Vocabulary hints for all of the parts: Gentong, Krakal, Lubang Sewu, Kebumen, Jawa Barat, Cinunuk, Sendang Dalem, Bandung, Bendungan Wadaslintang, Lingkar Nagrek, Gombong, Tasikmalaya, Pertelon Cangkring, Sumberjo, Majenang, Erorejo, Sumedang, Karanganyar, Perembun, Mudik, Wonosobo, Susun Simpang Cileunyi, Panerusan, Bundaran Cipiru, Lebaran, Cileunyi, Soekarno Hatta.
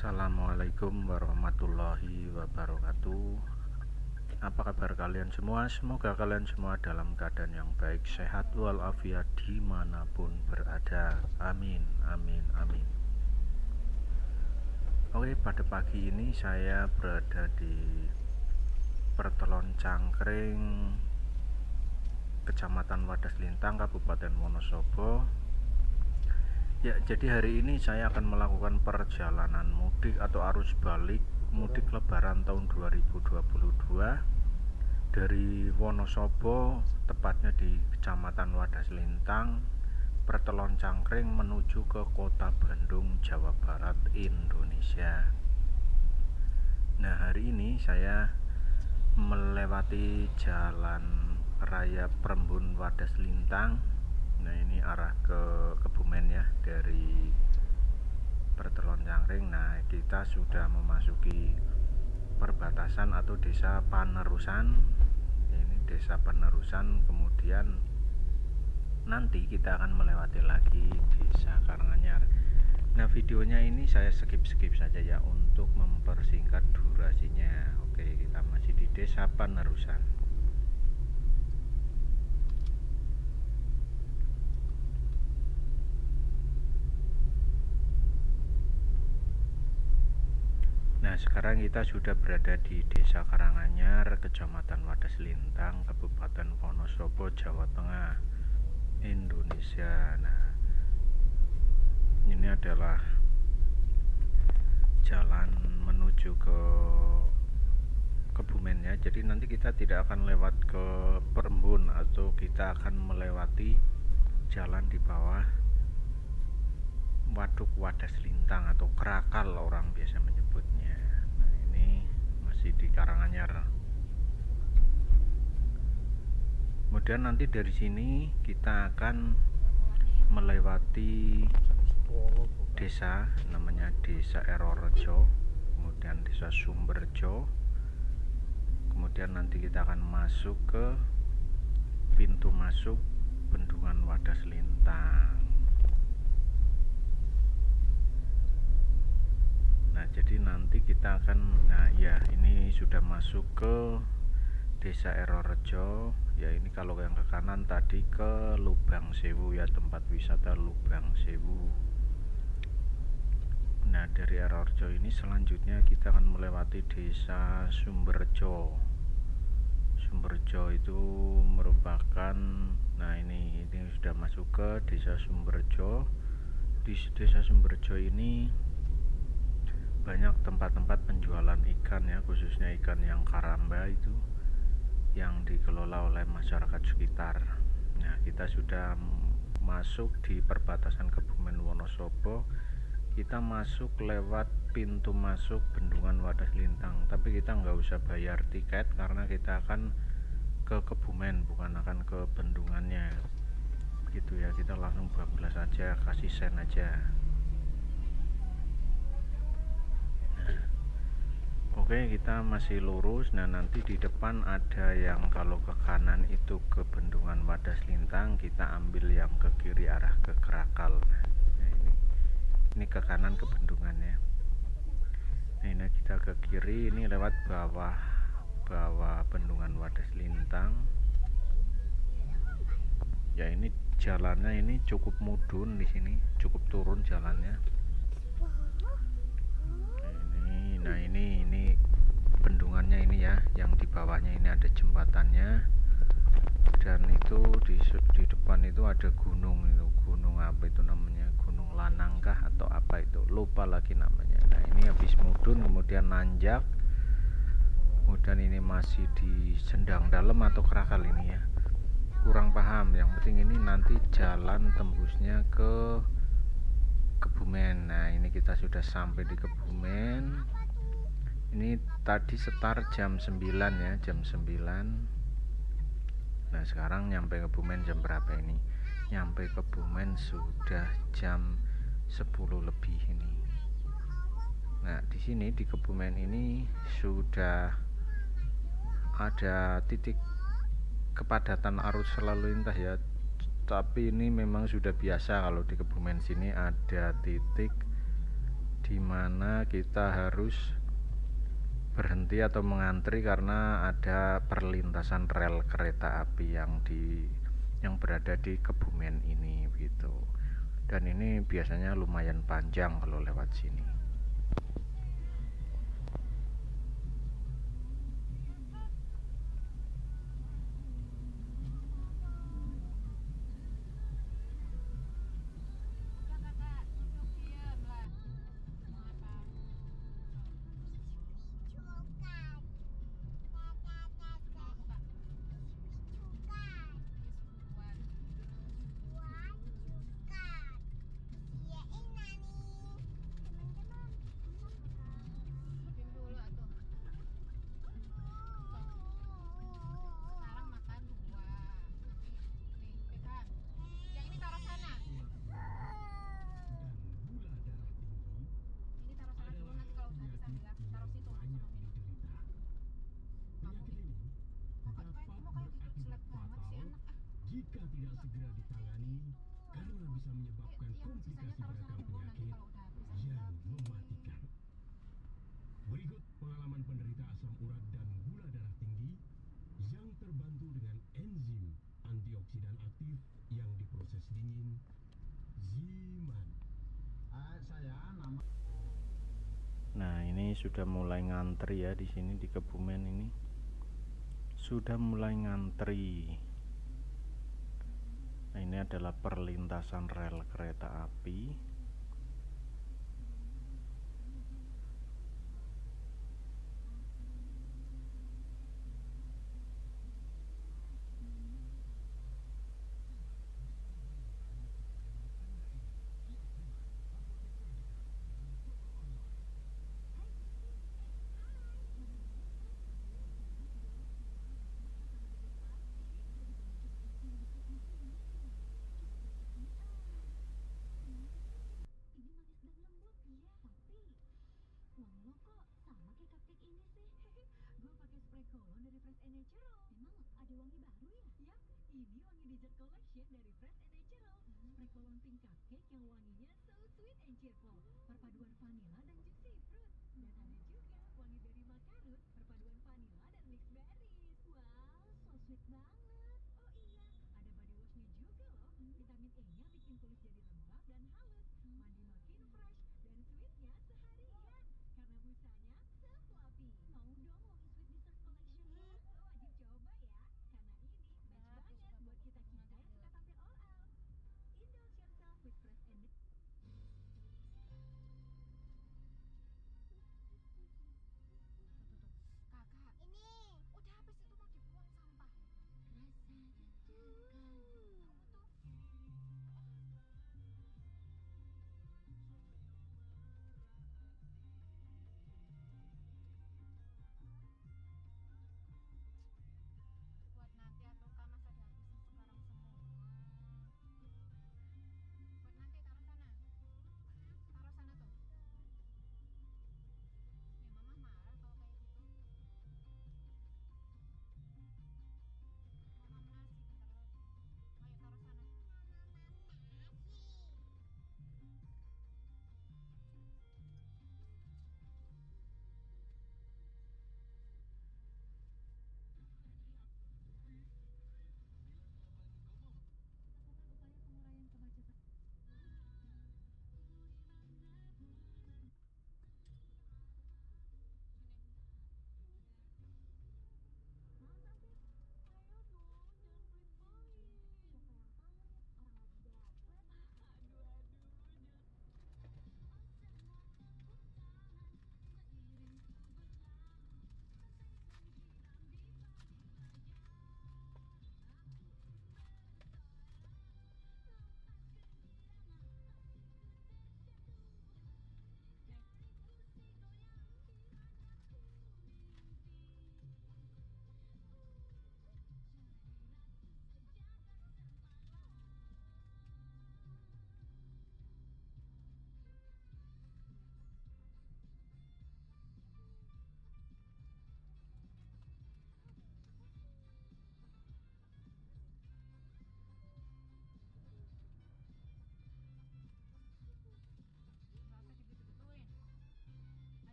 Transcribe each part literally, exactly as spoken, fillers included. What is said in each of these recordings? Assalamualaikum warahmatullahi wabarakatuh. Apa kabar kalian semua? Semoga kalian semua dalam keadaan yang baik, sehat walafiat dimanapun berada. Amin, amin, amin. Oke, pada pagi ini saya berada di Pertelon Cangkring, Kecamatan Wadaslintang, Kabupaten Wonosobo. Ya, jadi hari ini saya akan melakukan perjalanan mudik atau arus balik mudik lebaran tahun dua ribu dua puluh dua dari Wonosobo, tepatnya di Kecamatan Wadaslintang, Pertelon Cangkring, menuju ke kota Bandung, Jawa Barat, Indonesia. Nah, hari ini saya melewati jalan raya Perembun Wadaslintang. Nah, ini arah ke Kebumen ya, dari Pertelon Cangkring. Nah, kita sudah memasuki perbatasan atau desa Panerusan. Ini desa Panerusan, kemudian nanti kita akan melewati lagi desa Karanganyar. Nah, videonya ini saya skip-skip saja ya, untuk mempersingkat durasinya. Oke, kita masih di desa Panerusan. Nah, sekarang kita sudah berada di desa Karanganyar, Kecamatan Wadaslintang, Kabupaten Wonosobo, Jawa Tengah, Indonesia. Nah, ini adalah jalan menuju ke Kebumen ya. Jadi nanti kita tidak akan lewat ke Perembun, atau kita akan melewati jalan di bawah Waduk Wadaslintang atau Krakal orang biasa menyebutnya. Nah, ini masih di Karanganyar. Kemudian nanti dari sini kita akan melewati desa, namanya desa Erorejo, kemudian desa Sumberjo, kemudian nanti kita akan masuk ke pintu masuk Bendungan Wadaslintang. Nah, jadi nanti kita akan, nah ya, ini sudah masuk ke desa Erorejo ya. Ini kalau yang ke kanan tadi ke Lubang Sewu ya, tempat wisata Lubang Sewu. Nah, dari Erorejo ini selanjutnya kita akan melewati desa Sumberjo. Sumberjo itu merupakan, nah ini ini sudah masuk ke desa Sumberjo. Di desa Sumberjo ini banyak tempat-tempat penjualan ikan ya, khususnya ikan yang karamba itu, yang dikelola oleh masyarakat sekitar. Nah, kita sudah masuk di perbatasan Kebumen Wonosobo. Kita masuk lewat pintu masuk Bendungan Wadaslintang, tapi kita nggak usah bayar tiket karena kita akan ke Kebumen, bukan akan ke bendungannya gitu ya. Kita langsung bablas aja, kasih sen aja. Oke, kita masih lurus. Nah, nanti di depan ada yang kalau ke kanan itu ke Bendungan Wadaslintang, kita ambil yang ke kiri arah ke Krakal. Nah, ini ini ke kanan ke bendungannya. Nah, ini kita ke kiri, ini lewat bawah bawah Bendungan Wadaslintang. Ya, ini jalannya ini cukup mudun di sini, cukup turun jalannya. Nah, ini ini bendungannya ini ya, yang di bawahnya ini ada jembatannya, dan itu di di depan itu ada gunung, itu gunung apa itu namanya, gunung lanangkah atau apa itu, lupa lagi namanya. Nah, ini habis mudun kemudian nanjak, kemudian ini masih di Sendang Dalam atau Krakal ini ya, kurang paham. Yang penting ini nanti jalan tembusnya ke Kebumen. Nah, ini kita sudah sampai di Kebumen. Ini tadi setar jam sembilan ya, jam sembilan. Nah, sekarang nyampe Kebumen jam berapa ini? Nyampe Kebumen sudah jam sepuluh lebih ini. Nah, di sini di Kebumen ini sudah ada titik kepadatan arus lalu lintas ya. Tapi ini memang sudah biasa kalau di Kebumen sini ada titik dimana kita harus berhenti atau mengantri karena ada perlintasan rel kereta api yang di yang berada di Kebumen ini, begitu. Dan ini biasanya lumayan panjang kalau lewat sini. Jika tidak segera ditangani karena bisa menyebabkan komplikasi beragam penyakit yang mematikan. Berikut pengalaman penderita asam urat dan gula darah tinggi yang terbantu dengan enzim antioksidan aktif yang diproses dingin Ziman. Nah, ini sudah mulai ngantri ya di sini di Kebumen ini. Sudah mulai ngantri. Nah, ini adalah perlintasan rel kereta api.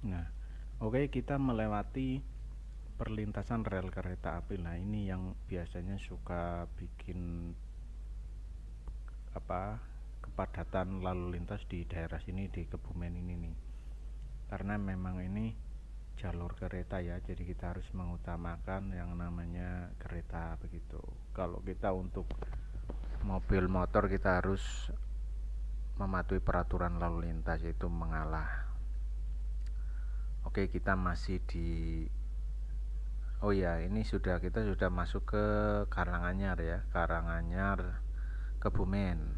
Nah, oke, kita melewati perlintasan rel kereta api. Nah, ini yang biasanya suka bikin apa kepadatan lalu lintas di daerah sini, di Kebumen ini nih. Karena memang ini jalur kereta ya, jadi kita harus mengutamakan yang namanya kereta begitu. Kalau kita untuk mobil motor, kita harus mematuhi peraturan lalu lintas, yaitu mengalah. Oke, kita masih di, oh ya, ini sudah, kita sudah masuk ke Karanganyar ya, Karanganyar Kebumen.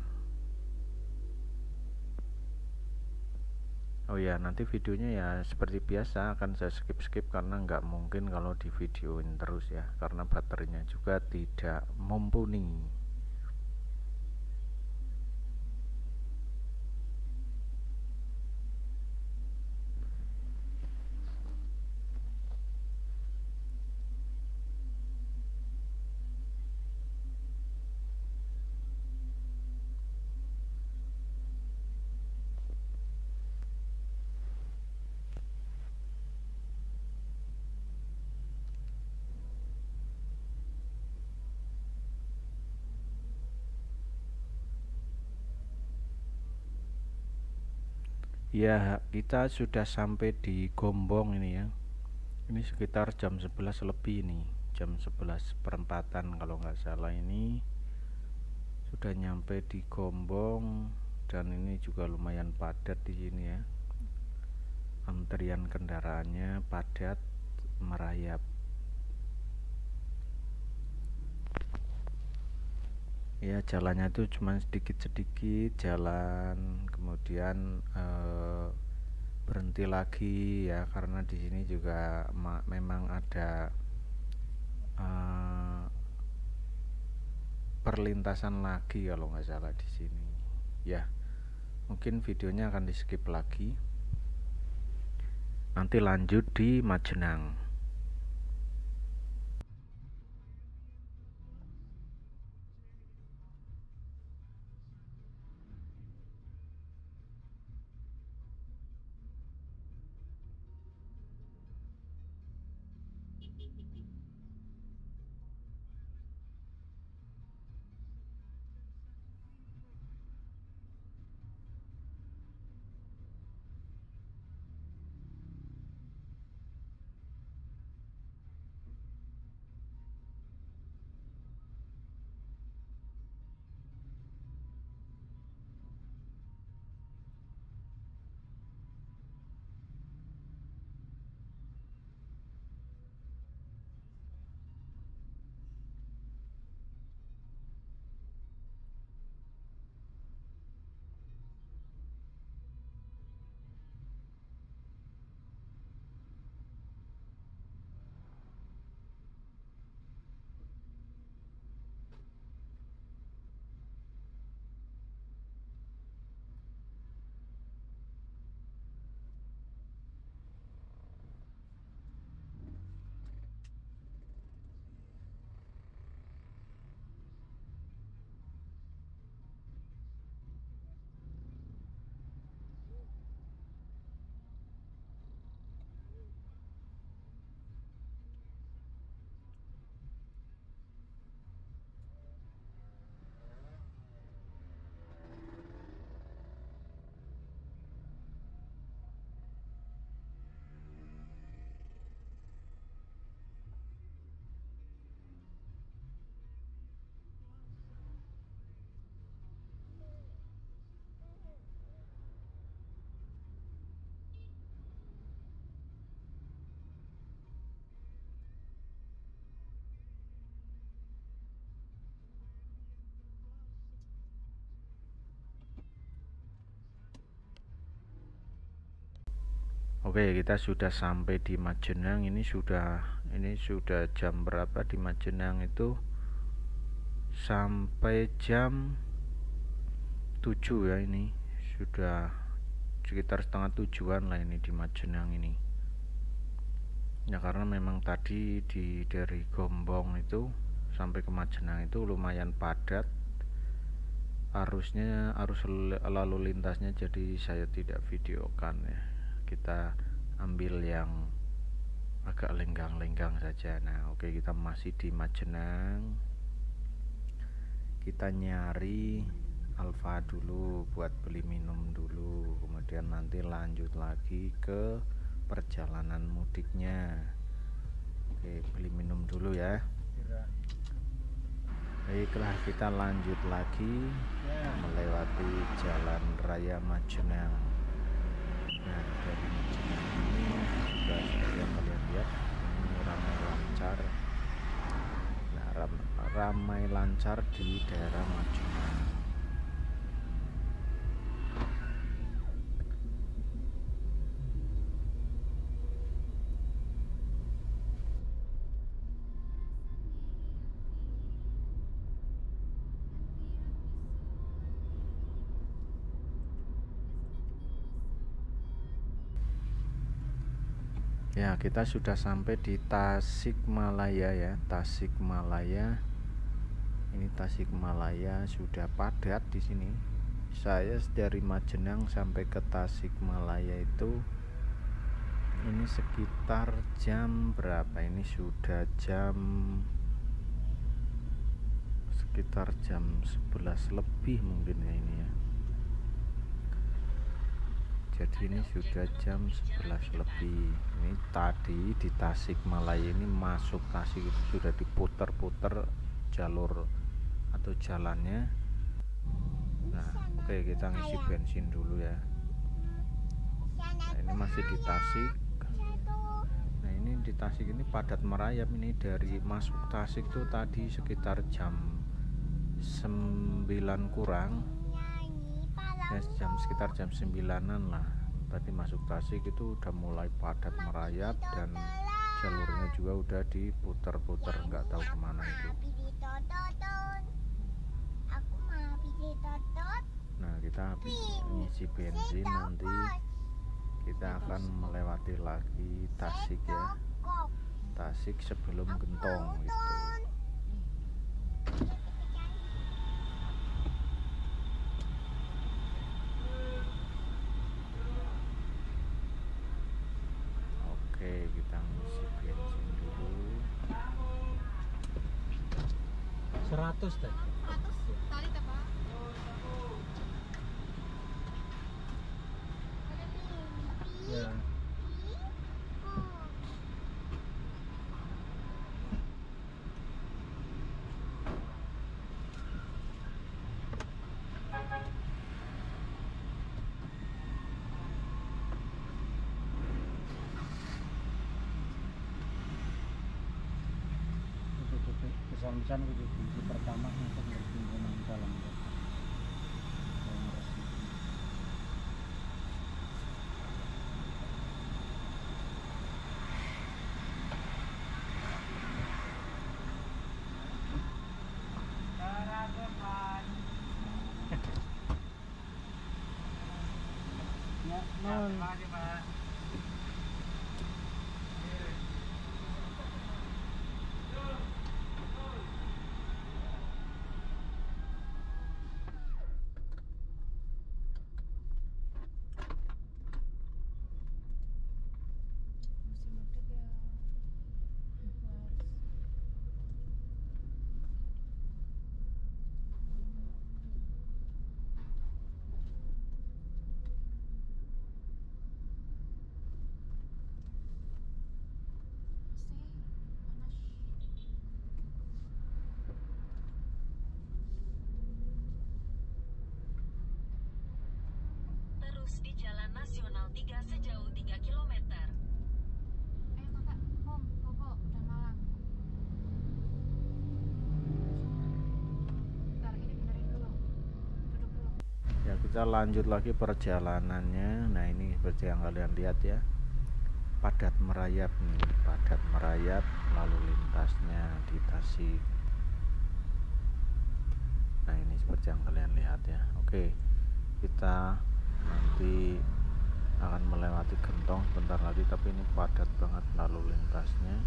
Oh ya, nanti videonya ya seperti biasa akan saya skip-skip karena nggak mungkin kalau di videoin terus ya, karena baterainya juga tidak mumpuni. Ya, kita sudah sampai di Gombong ini ya. Ini sekitar jam sebelas lebih nih, jam sebelas perempatan kalau nggak salah. Ini sudah nyampe di Gombong, dan ini juga lumayan padat di sini ya. Antrian kendaraannya padat merayap. Ya, jalannya itu cuma sedikit-sedikit jalan, kemudian eh, berhenti lagi ya, karena di sini juga memang ada eh, perlintasan lagi kalau nggak salah di sini ya. Mungkin videonya akan di skip lagi, nanti lanjut di Majenang. Oke, kita sudah sampai di Majenang. Ini sudah ini sudah jam berapa di Majenang itu? Sampai jam tujuh ya, ini sudah sekitar setengah tujuan lah ini di Majenang ini. Ya, karena memang tadi di dari Gombong itu sampai ke Majenang itu lumayan padat arusnya, arus lalu lintasnya, jadi saya tidak videokan ya. Kita ambil yang agak lenggang-lenggang saja. Nah, oke, kita masih di Majenang. Kita nyari Alfa dulu buat beli minum dulu, kemudian nanti lanjut lagi ke perjalanan mudiknya. Oke, beli minum dulu ya. Baiklah, kita lanjut lagi melewati jalan raya Majenang. Nah, dari Majenang ini sudah kalian lihat ini ramai lancar. Nah, ram ramai lancar di daerah Majenang. Ya, kita sudah sampai di Tasikmalaya ya. Tasikmalaya. Ini Tasikmalaya sudah padat di sini. Saya dari Majenang sampai ke Tasikmalaya itu ini sekitar jam berapa? Ini sudah jam sekitar jam sebelas lebih mungkin ya ini ya. Jadi ini sudah jam sebelas lebih. Ini tadi di Tasikmalaya ini masuk Tasik itu sudah diputer-puter jalur atau jalannya. Nah, oke okay, kita ngisi bensin dulu ya. Nah, ini masih di Tasik. Nah, ini di Tasik ini padat merayap ini. Dari masuk Tasik tuh tadi sekitar jam sembilan kurang. Ya, jam sekitar jam sembilanan lah tadi masuk Tasik itu udah mulai padat merayap dan jalurnya juga udah diputer-puter nggak tahu kemana itu. Nah, kita habis ngisi bensin, nanti kita akan melewati lagi Tasik ya. Tasik sebelum Gentong gitu. Oke, kita ngisi bensin dulu. seratus deh. seratus tali teh, Pak. Ya. Pesan-pesan itu kunci pertama untuk berkunjungan dalam di Jalan Nasional tiga sejauh tiga kilometer. Ayo kakak, home, bobo, udah malam. Bentar, ini benerin dulu. Duduk dulu. Ya, kita lanjut lagi perjalanannya. Nah, ini seperti yang kalian lihat ya. Padat merayap nih, padat merayap lalu lintasnya di Tasik. Nah, ini seperti yang kalian lihat ya. Oke, kita nanti akan melewati Gentong bentar lagi, tapi ini padat banget lalu lintasnya.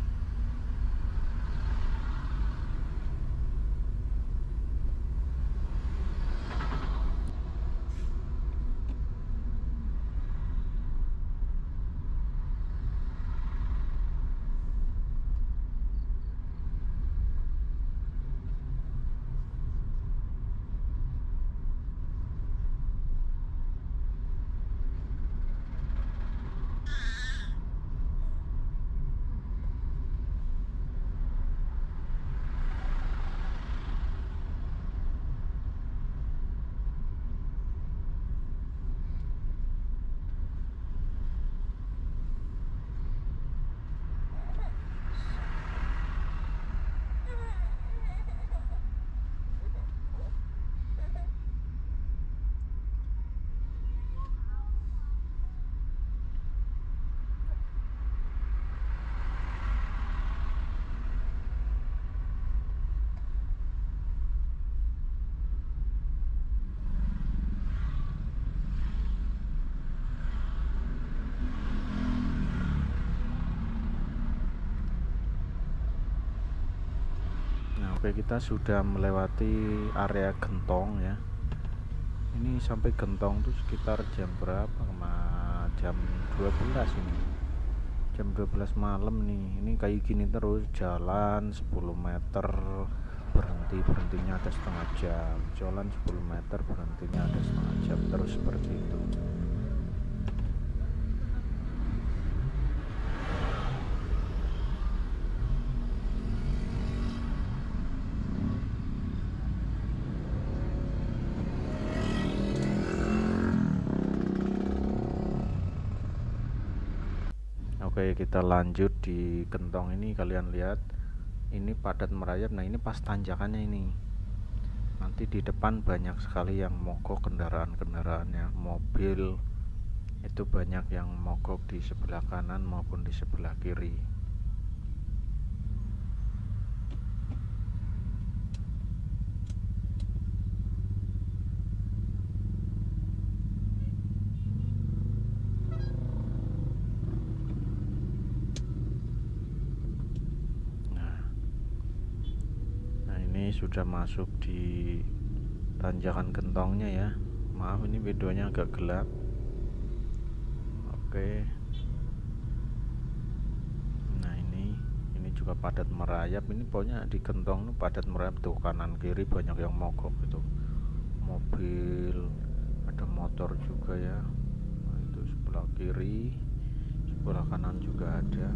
Oke, kita sudah melewati area Gentong ya. Ini sampai Gentong tuh sekitar jam berapa? jam dua belas ini. jam dua belas malam nih. Ini kayak gini terus, jalan sepuluh meter berhenti-berhentinya ada setengah jam. Jalan sepuluh meter berhentinya ada setengah jam, terus seperti itu. Oke, kita lanjut di Gentong ini. Kalian lihat ini padat merayap. Nah, ini pas tanjakannya ini. Nanti di depan banyak sekali yang mogok kendaraan-kendaraannya, mobil itu banyak yang mogok di sebelah kanan maupun di sebelah kiri. Sudah masuk di tanjakan Gentongnya ya. Maaf, ini videonya agak gelap. Oke. Nah, ini ini juga padat merayap. Ini pokoknya di Gentong tuh padat merayap tuh, kanan kiri banyak yang mogok gitu. Mobil, ada motor juga ya. Nah, itu sebelah kiri, sebelah kanan juga ada.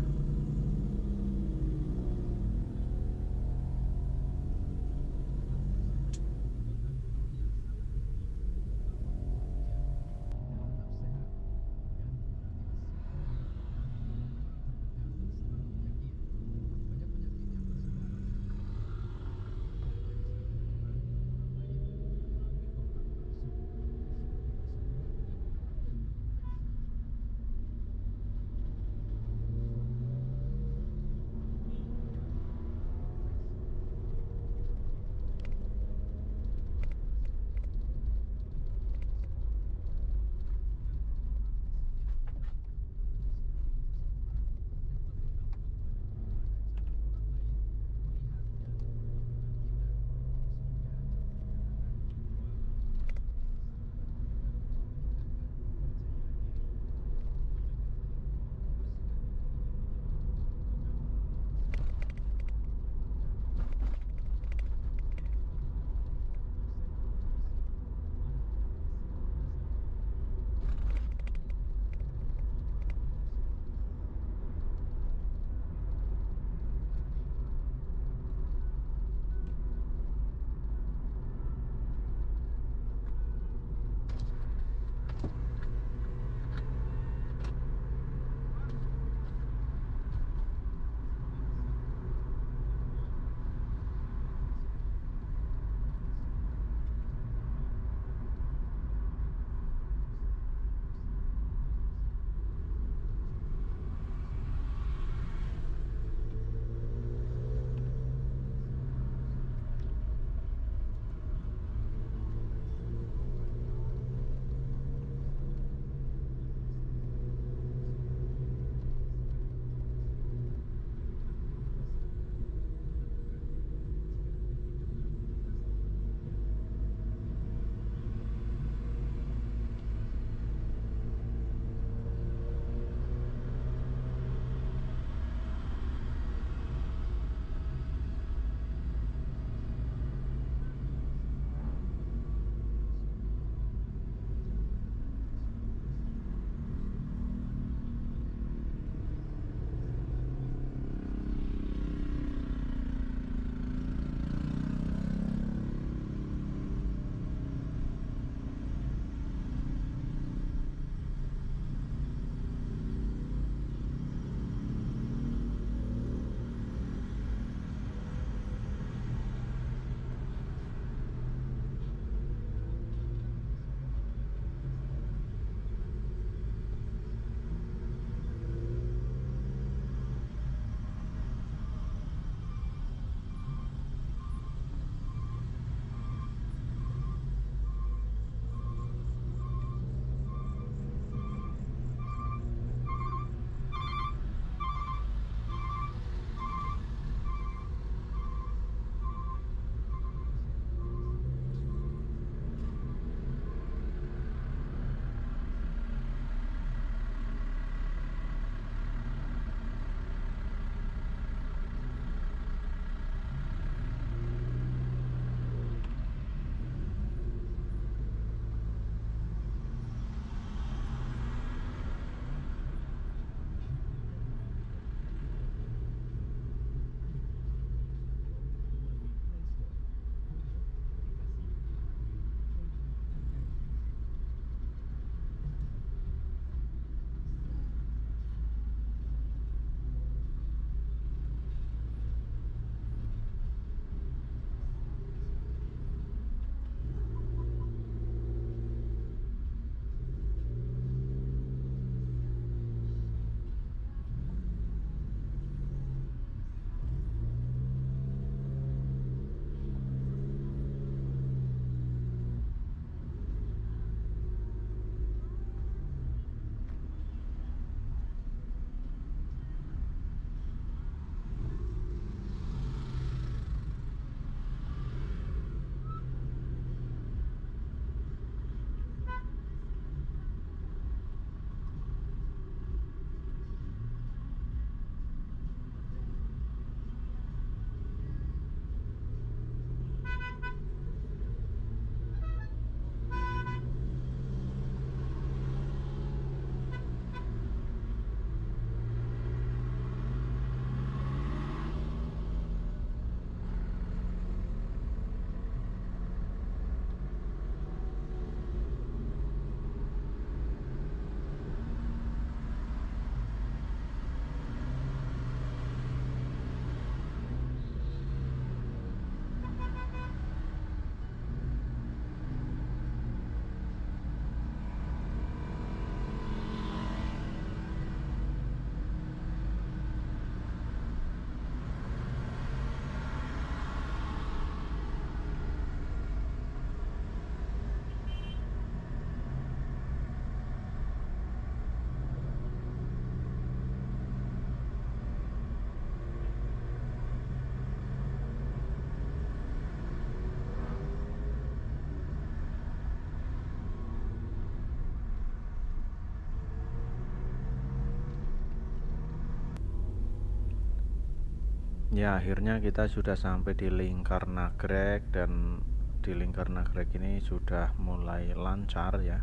Ya, akhirnya kita sudah sampai di Lingkar Nagrek, dan di Lingkar Nagrek ini sudah mulai lancar ya.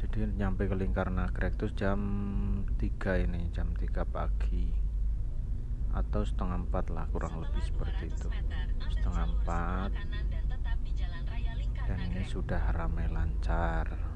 Jadi nyampe ke Lingkar Nagrek itu jam tiga ini, jam tiga pagi atau setengah empat lah, kurang lebih seperti itu, setengah empat. Dan ini sudah ramai lancar.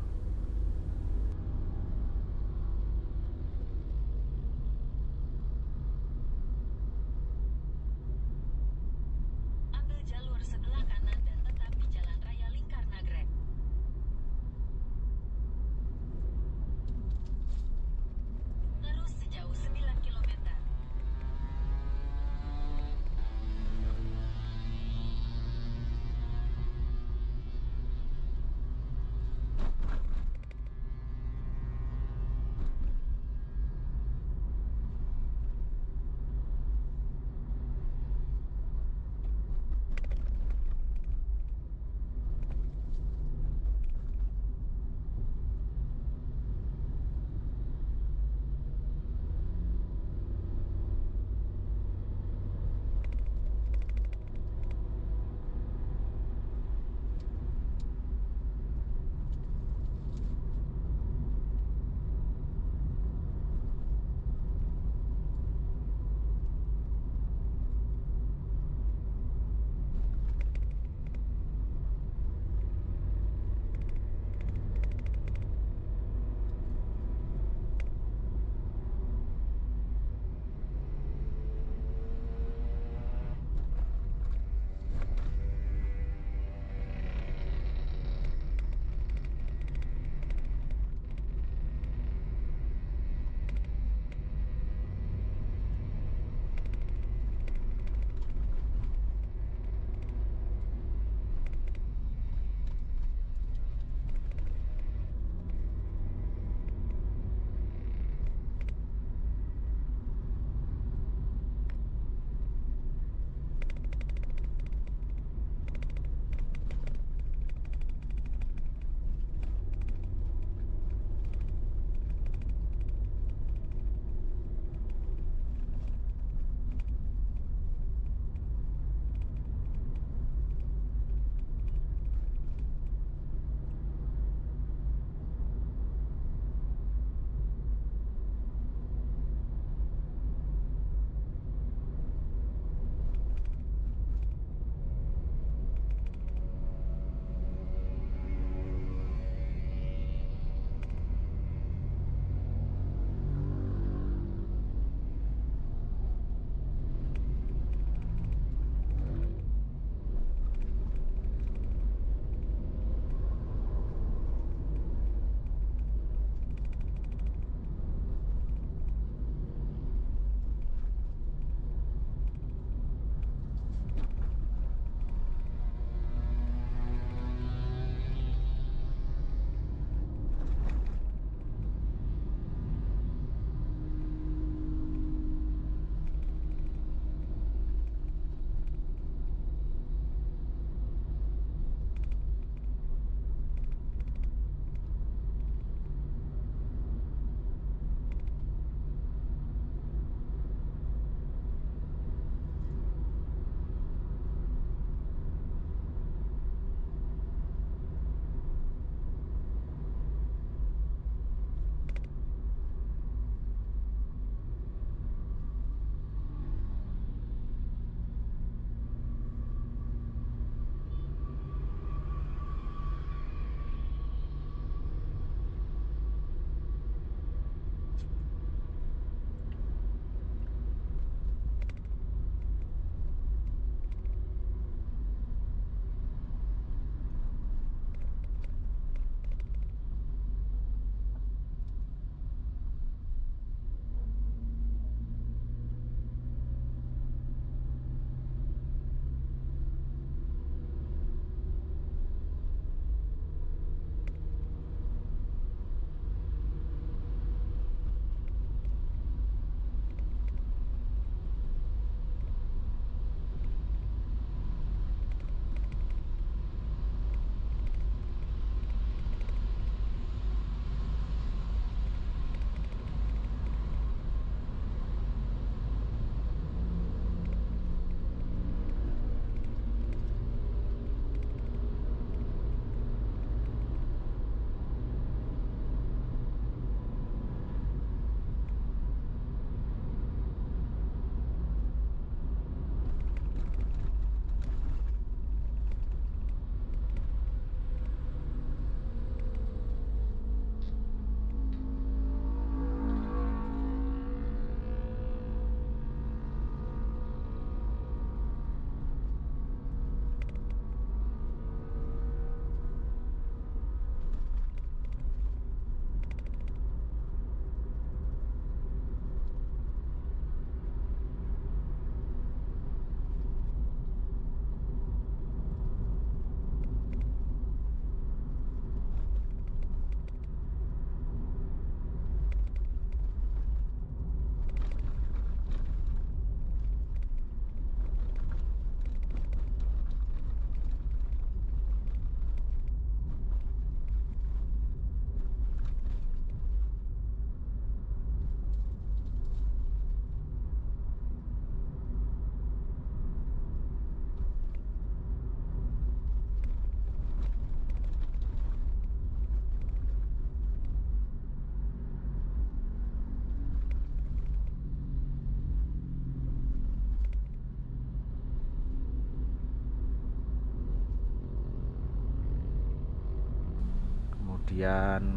kemudian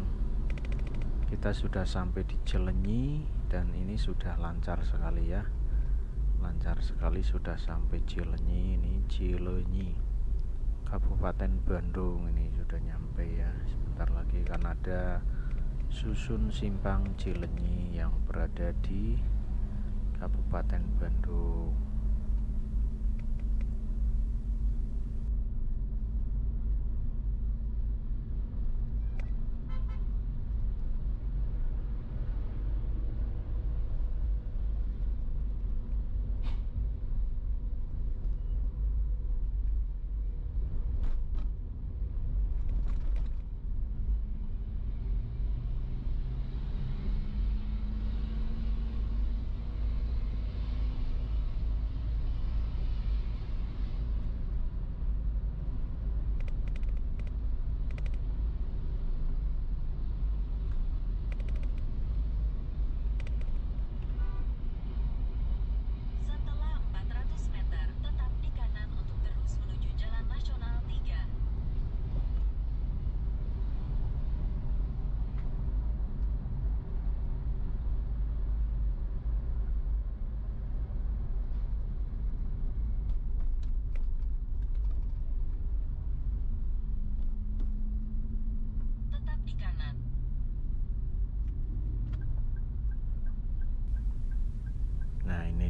kita sudah sampai di Cileunyi dan ini sudah lancar sekali ya, lancar sekali sudah sampai Cileunyi. Ini Cileunyi, Kabupaten Bandung, ini sudah nyampe ya. Sebentar lagi kan ada Susun Simpang Cileunyi yang berada di Kabupaten Bandung.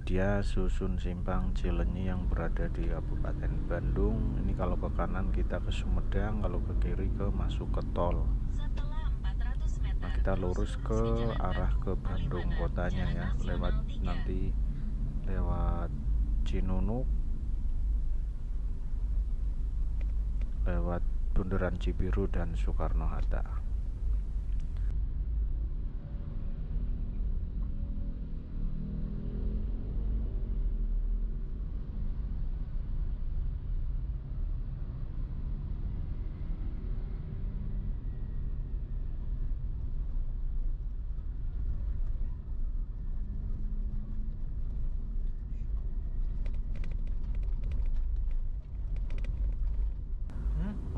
Dia Susun Simpang Cileunyi yang berada di Kabupaten Bandung. Ini kalau ke kanan kita ke Sumedang, kalau ke kiri ke masuk ke tol. Nah, kita lurus ke arah ke Bandung kotanya ya, lewat nanti lewat Cinunuk, lewat Bundaran Cipiru dan Soekarno Hatta.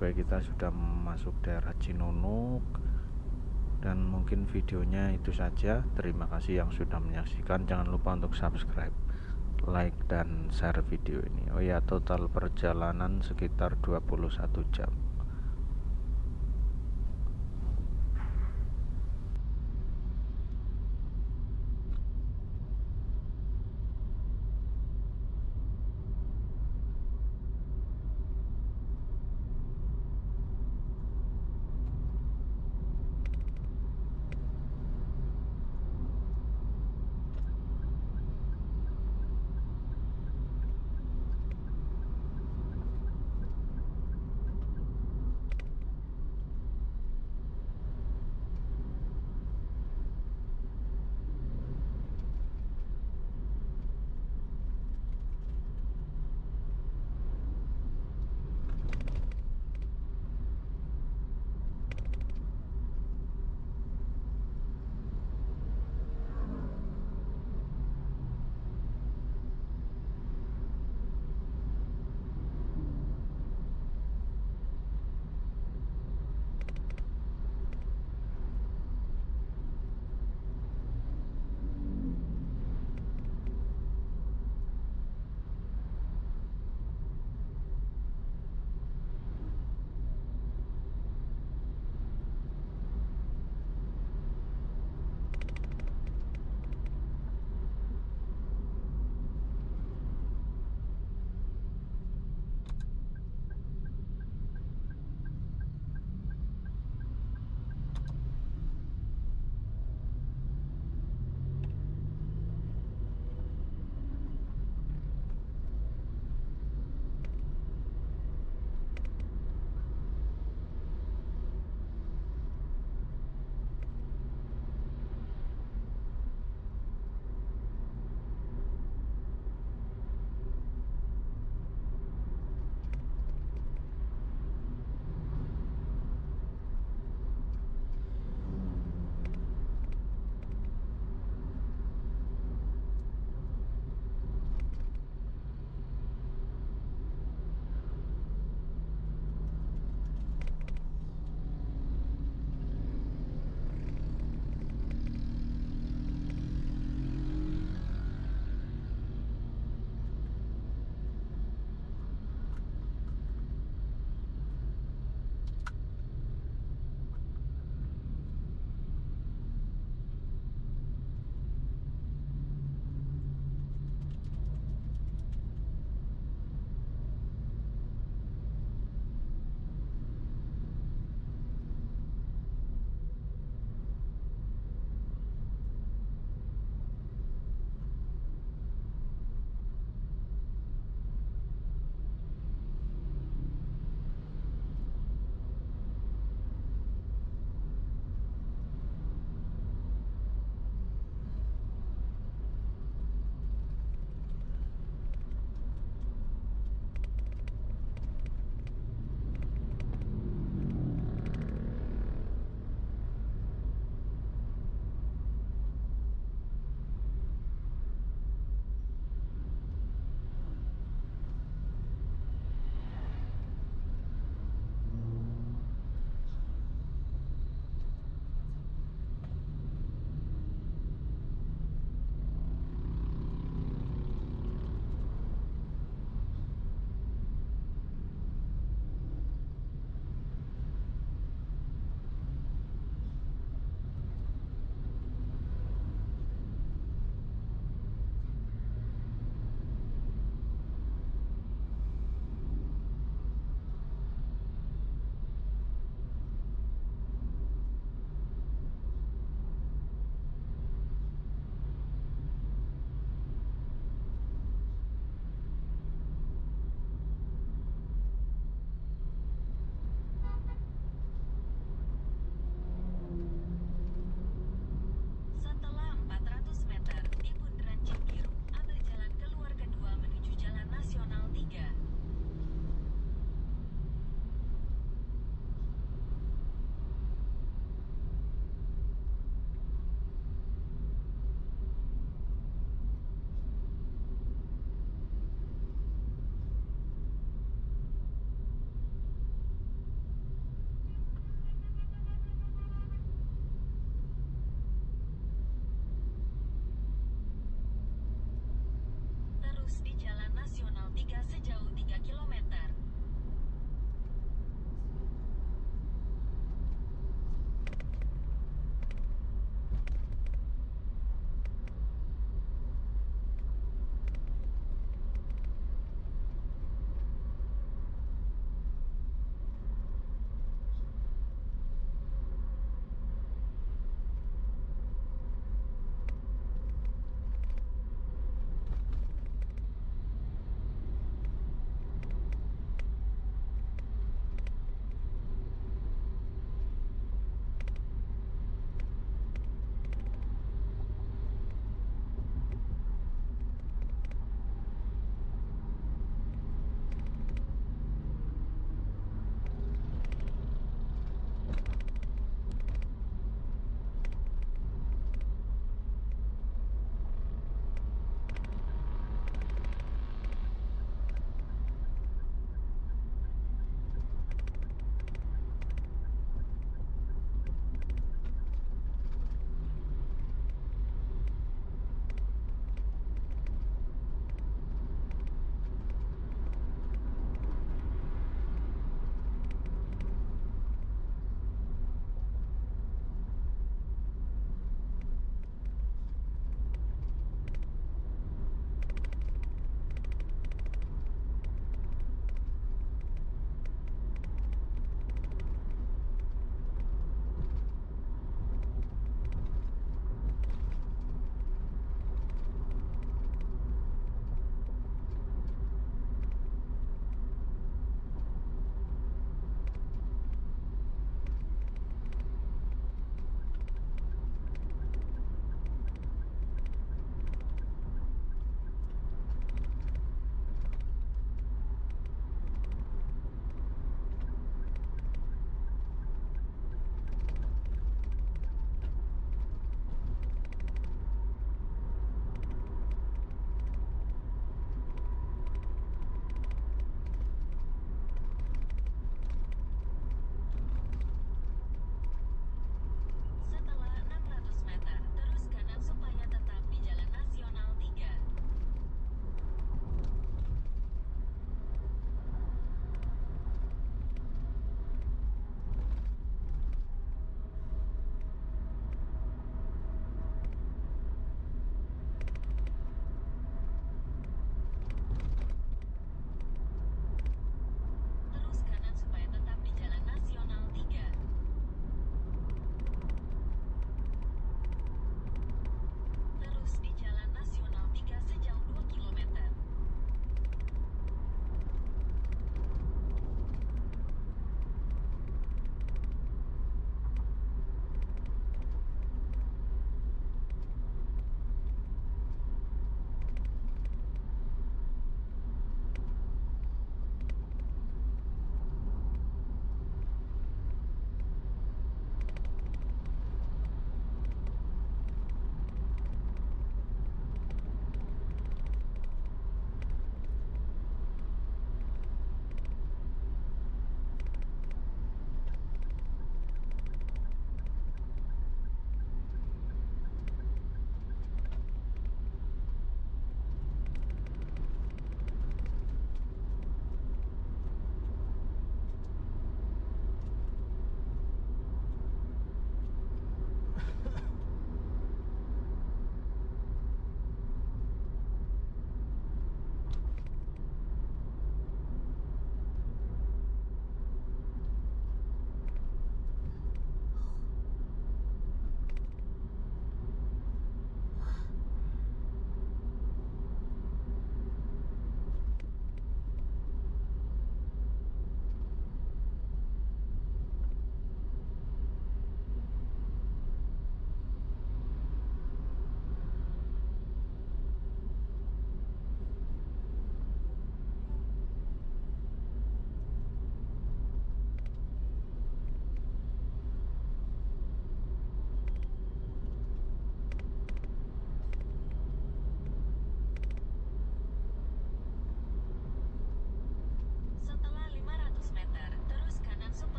Oke, kita sudah masuk daerah Cinunuk dan mungkin videonya itu saja. Terima kasih yang sudah menyaksikan. Jangan lupa untuk subscribe, like dan share video ini. Oh ya, total perjalanan sekitar dua puluh satu jam.